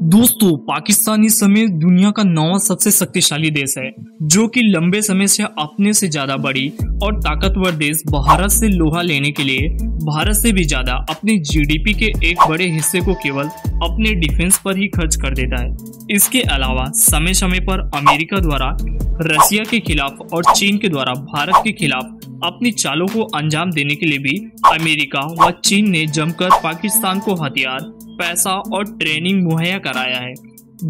दोस्तों पाकिस्तानी समेत दुनिया का 9वां सबसे शक्तिशाली देश है, जो कि लंबे समय से अपने से ज्यादा बड़ी और ताकतवर देश भारत से लोहा लेने के लिए भारत से भी ज्यादा अपने जीडीपी के एक बड़े हिस्से को केवल अपने डिफेंस पर ही खर्च कर देता है। इसके अलावा समय समय पर अमेरिका द्वारा रसिया के खिलाफ और चीन के द्वारा भारत के खिलाफ अपनी चालों को अंजाम देने के लिए भी अमेरिका व चीन ने जमकर पाकिस्तान को हथियार, पैसा और ट्रेनिंग मुहैया कराया है,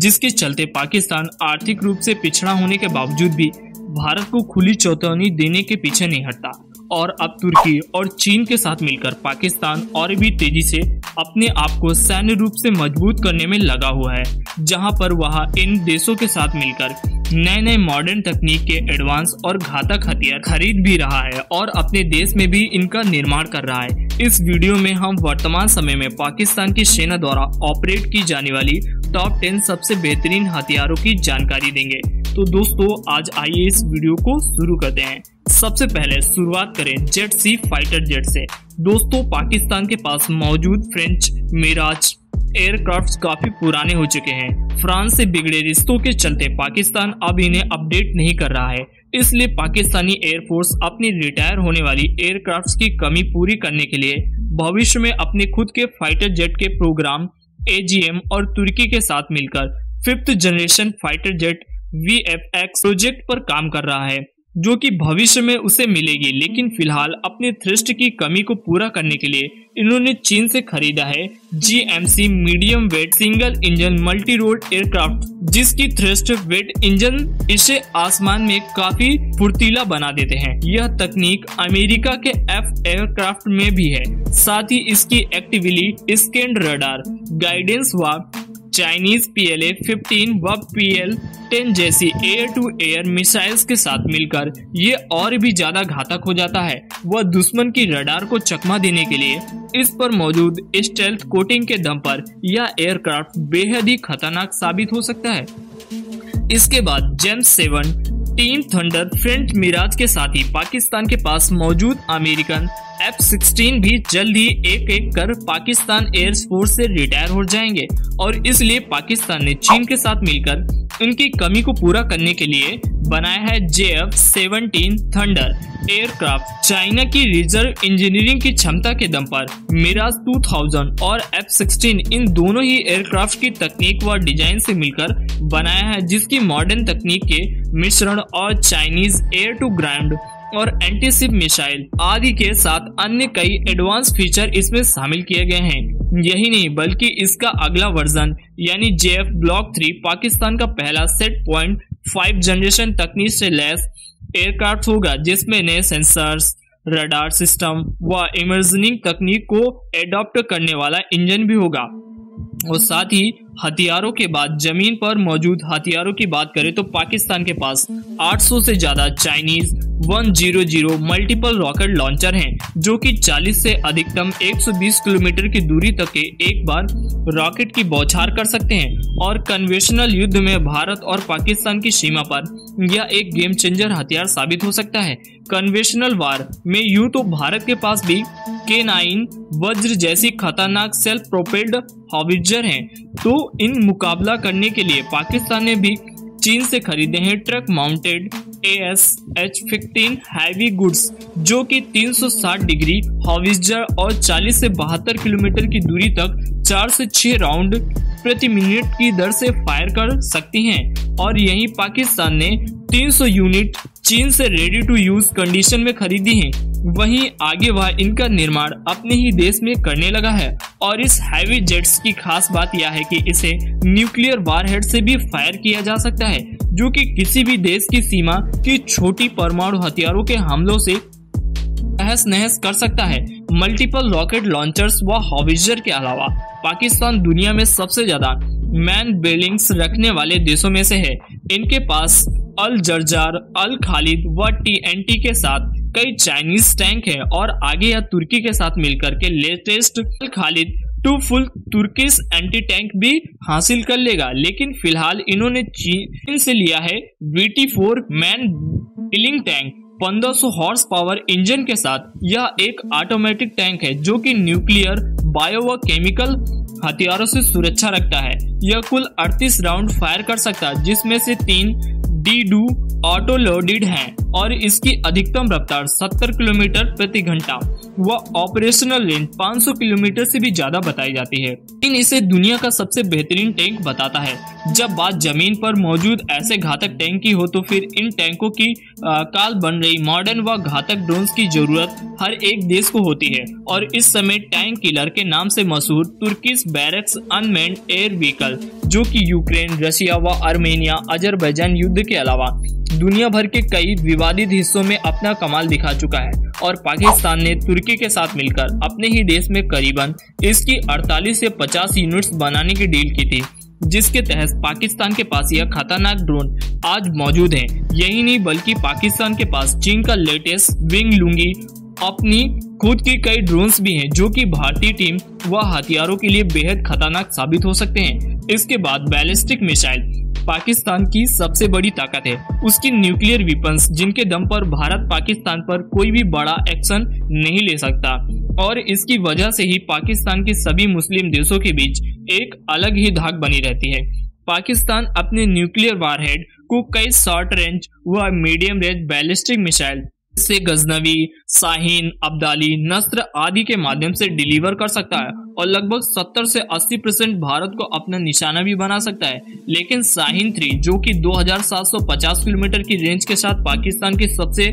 जिसके चलते पाकिस्तान आर्थिक रूप से पिछड़ा होने के बावजूद भी भारत को खुली चेतावनी देने के पीछे नहीं हटता और अब तुर्की और चीन के साथ मिलकर पाकिस्तान और भी तेजी से अपने आप को सैन्य रूप से मजबूत करने में लगा हुआ है, जहां पर वह इन देशों के साथ मिलकर नए नए मॉडर्न तकनीक के एडवांस और घातक हथियार खरीद भी रहा है और अपने देश में भी इनका निर्माण कर रहा है। इस वीडियो में हम वर्तमान समय में पाकिस्तान की सेना द्वारा ऑपरेट की जाने वाली टॉप 10 सबसे बेहतरीन हथियारों की जानकारी देंगे। तो दोस्तों आज आइए इस वीडियो को शुरू करते हैं। सबसे पहले शुरुआत करें जेट सी फाइटर जेट से। दोस्तों पाकिस्तान के पास मौजूद फ्रेंच मिराज एयरक्राफ्ट काफी पुराने हो चुके हैं। फ्रांस से बिगड़े रिश्तों के चलते पाकिस्तान अब इन्हें अपडेट नहीं कर रहा है, इसलिए पाकिस्तानी एयरफोर्स अपनी रिटायर होने वाली एयरक्राफ्ट की कमी पूरी करने के लिए भविष्य में अपने खुद के फाइटर जेट के प्रोग्राम एजीएम और तुर्की के साथ मिलकर 5th generation fighter jet VFX project पर काम कर रहा है, जो कि भविष्य में उसे मिलेगी, लेकिन फिलहाल अपने थ्रस्ट की कमी को पूरा करने के लिए इन्होंने चीन से खरीदा है GMC medium weight single engine multi role aircraft, जिसकी थ्रस्ट वेट इंजन इसे आसमान में काफी फुर्तीला बना देते हैं। यह तकनीक अमेरिका के F एयरक्राफ्ट में भी है, साथ ही इसकी एक्टिविली स्कैन रडार गाइडेंस व चाइनीज PLA-15 व PL-10 जैसी एयर टू एयर मिसाइल्स के साथ मिलकर ये और भी ज्यादा घातक हो जाता है। वह दुश्मन की रडार को चकमा देने के लिए इस पर मौजूद स्टेल्थ कोटिंग के दम पर यह एयरक्राफ्ट बेहद ही खतरनाक साबित हो सकता है। इसके बाद JF-7 team thunder French Mirage के साथ ही पाकिस्तान के पास मौजूद अमेरिकन F-16 भी जल्द ही एक एक कर पाकिस्तान एयर फोर्स से रिटायर हो जाएंगे और इसलिए पाकिस्तान ने चीन के साथ मिलकर उनकी कमी को पूरा करने के लिए बनाया है JF-17 थंडर एयरक्राफ्ट। चाइना की रिजर्व इंजीनियरिंग की क्षमता के दम पर मिराज 2000 और F-16 इन दोनों ही एयरक्राफ्ट की तकनीक व डिजाइन से मिलकर बनाया है, जिसकी मॉडर्न तकनीक के मिश्रण और चाइनीज एयर टू ग्राउंड और एंटीशिप मिसाइल आदि के साथ अन्य कई एडवांस फीचर इसमें शामिल किए गए हैं। यही नहीं बल्कि इसका अगला वर्जन यानी JF ब्लॉक 3 पाकिस्तान का पहला सेट पॉइंट 5th जनरेशन तकनीक से लैस एयरक्राफ्ट होगा, जिसमें नए सेंसर्स, रडार सिस्टम व इमर्जनिंग तकनीक को एडॉप्ट करने वाला इंजन भी होगा। और साथ ही हथियारों के बाद जमीन पर मौजूद हथियारों की बात करें तो पाकिस्तान के पास 800 से ज्यादा चाइनीज 100 मल्टीपल रॉकेट लॉन्चर हैं, जो कि 40 से अधिकतम 120 किलोमीटर की दूरी तक के एक बार रॉकेट की बौछार कर सकते हैं और कन्वेंशनल युद्ध में भारत और पाकिस्तान की सीमा पर यह एक गेम चेंजर हथियार साबित हो सकता है। कन्वेंशनल वार में यूं तो भारत के पास भी K9 वज्र जैसी खतरनाक सेल्फ प्रोपेल्ड हॉविजर हैं, तो इन मुकाबला करने के लिए पाकिस्तान ने भी चीन से खरीदे हैं truck mounted ASH-15 heavy goods, जो कि 360 डिग्री हॉविजर और 40 से 72 किलोमीटर की दूरी तक 4 से 6 राउंड प्रति मिनट की दर से फायर कर सकती हैं। और यही पाकिस्तान ने 300 यूनिट चीन से रेडी टू यूज कंडीशन में खरीदी है। वहीं आगे वह इनका निर्माण अपने ही देश में करने लगा है और इस हैवी जेट्स की खास बात यह है कि इसे न्यूक्लियर वारहेड से भी फायर किया जा सकता है, जो कि किसी भी देश की सीमा की छोटी परमाणु हथियारों के हमलों से तहस नहस कर सकता है। मल्टीपल रॉकेट लॉन्चर्स व हॉविजर के अलावा पाकिस्तान दुनिया में सबसे ज्यादा मैन बेलिंग्स रखने वाले देशों में से है। इनके पास अल-जर्जार, अल-खालिद व TNT के साथ कई चाइनीज टैंक हैं और आगे यह तुर्की के साथ मिलकर के latest Al Khalid 2 full Turkish anti tank भी हासिल कर लेगा। लेकिन फिलहाल इन्होंने चीन से लिया है VT-4 main billing tank 1500 horse power engine के साथ। यह एक ऑटोमेटिक टैंक है जो कि न्यूक्लियर, बायो व केमिकल हथियारों से सुरक्षा रखता है। यह कुल 38 राउंड फायर कर सकता है, जिसमें से 3 डी-डू ऑटो लोडेड है और इसकी अधिकतम रफ्तार 70 किलोमीटर प्रति घंटा व ऑपरेशनल रेंज 500 किलोमीटर से भी ज्यादा बताई जाती है। इन इसे दुनिया का सबसे बेहतरीन टैंक बताता है। जब बात जमीन पर मौजूद ऐसे घातक टैंक की हो तो फिर इन टैंकों की काल बन रही मॉडर्न व घातक ड्रोन्स की जरूरत हर एक देश को होती है और इस समय टैंक किलर के नाम से मशहूर तुर्किश बैरक्स अनमेन्ड एयर व्हीकल, जो कि यूक्रेन, रशिया व आर्मेनिया, अजरबैजान युद्ध के अलावा दुनिया भर के कई विवादित हिस्सों में अपना कमाल दिखा चुका है और पाकिस्तान ने तुर्की के साथ मिलकर अपने ही देश में करीबन इसकी 48 से 50 यूनिट्स बनाने की डील की थी, जिसके तहत पाकिस्तान के पास यह खतरनाक ड्रोन आज मौजूद है। यही नहीं बल्कि पाकिस्तान के पास चीन का लेटेस्ट विंग लूंगी अपनी खुद की कई ड्रोन्स भी हैं, जो कि भारतीय टीम व हथियारों के लिए बेहद खतरनाक साबित हो सकते हैं। इसके बाद बैलिस्टिक मिसाइल पाकिस्तान की सबसे बड़ी ताकत है। उसकी न्यूक्लियर वीपन्स, जिनके दम पर भारत पाकिस्तान पर कोई भी बड़ा एक्शन नहीं ले सकता और इसकी वजह से ही पाकिस्तान के सभी मुस्लिम देशों के बीच एक अलग ही धाक बनी रहती है। पाकिस्तान अपने न्यूक्लियर वारहेड को कई शॉर्ट रेंज व मीडियम रेंज बैलिस्टिक मिसाइल से गजनवी, शाहीन, अब्दाली, नस्र आदि के माध्यम से डिलीवर कर सकता है और लगभग 70 से 80% भारत को अपना निशाना भी बना सकता है। लेकिन शाहीन 3, जो कि 2750 किलोमीटर की रेंज के साथ पाकिस्तान की सबसे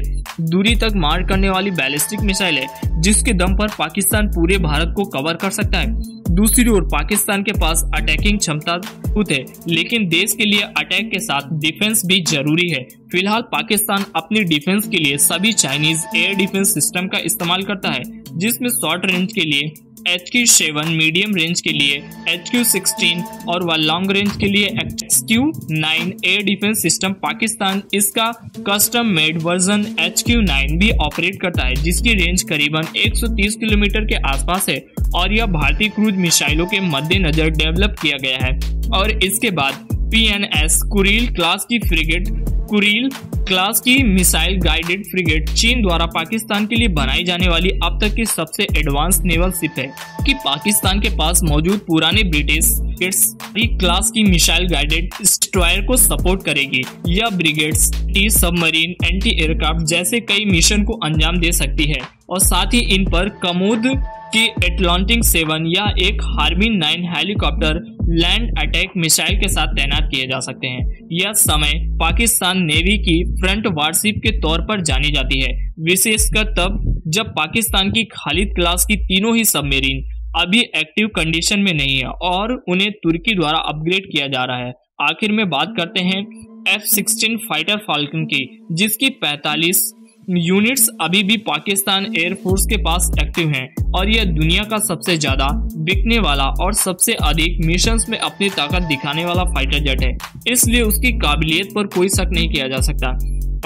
दूरी तक मार करने वाली बैलिस्टिक मिसाइल है, जिसके दम पर पाकिस्तान पूरे भारत को कवर कर सकता है। दूसरी ओर पाकिस्तान के पास अटैकिंग क्षमता बहुत है, लेकिन देश के लिए अटैक के साथ डिफेंस भी जरूरी है। फिलहाल पाकिस्तान अपनी डिफेंस के लिए सभी चाइनीज एयर डिफेंस सिस्टम का इस्तेमाल करता है, जिसमें शॉर्ट रेंज के लिए HQ-7, मीडियम रेंज के लिए HQ-16 और लॉन्ग रेंज के लिए HQ-9 air defence system. Pakistan इसका कस्टम मेड वर्जन HQ-9 भी ऑपरेट करता है, जिसकी रेंज करीबन 130 किलोमीटर के आसपास है और यह भारतीय क्रूज मिसाइलों के मद्देनजर डेवलप किया गया है। और इसके बाद PNS कुरील-क्लास की फ्रिगेट, कुरील-क्लास की मिसाइल गाइडेड फ्रिगेट चीन द्वारा पाकिस्तान के लिए बनाई जाने वाली अब तक की सबसे एडवांस नेवल शिप है कि पाकिस्तान के पास मौजूद पुराने ब्रिटिश क्लास की मिसाइल गाइडेड डिस्ट्रॉयर को सपोर्ट करेगी। यह brigades T submarine, anti aircraft जैसे कई मिशन को अंजाम दे सकती है और साथ ही इन पर कमोद की Atlantic-7 या एक Harbin nine helicopter land attack missile के साथ तैनात किए जा सकते हैं। यह समय पाकिस्तान नेवी की फ्रंट वारशिप के तौर पर जानी जाती है, विशेषकर तब जब पाकिस्तान की खालिद क्लास की तीनों ही सबमरीन अभी एक्टिव कंडीशन में नहीं है और उन्हें तुर्की द्वारा अपग्रेड किया जा रहा है। आखिर में बात करते हैं F-16 फाइटर फाल्कन की, जिसकी 45 यूनिट्स अभी भी पाकिस्तान एयरफोर्स के पास एक्टिव हैं और यह दुनिया का सबसे ज्यादा बिकने वाला और सबसे अधिक मिशंस में अपनी ताकत दिखाने वाला फाइटर जेट है, इसलिए उसकी काबिलियत पर कोई शक नहीं किया जा सकता।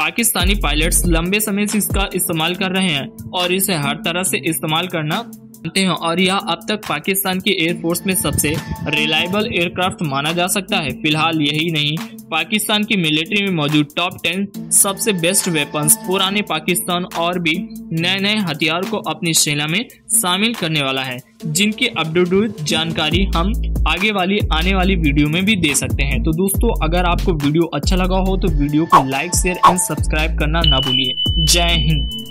पाकिस्तानी पायलट्स लंबे समय से इसका इस्तेमाल कर रहे हैं और इसे हर तरह से इस्तेमाल करना जानते हैं और यह अब तक पाकिस्तान की एयरफोर्स में सबसे रिलायबल एयरक्राफ्ट माना जा सकता है। फिलहाल यही नहीं पाकिस्तान की मिलिट्री में मौजूद टॉप 10 सबसे बेस्ट वेपन्स, पुराने पाकिस्तान और भी नए नए हथियार को अपनी सेना में शामिल करने वाला है, जिनकी अपडेटेड जानकारी हम आने वाली वीडियो में भी दे सकते हैं। तो दोस्तों, अगर आपको वीडियो अच्छा लगा हो तो वीडियो को लाइक, शेयर एंड सब्सक्राइब करना ना भूलिए। जय हिंद।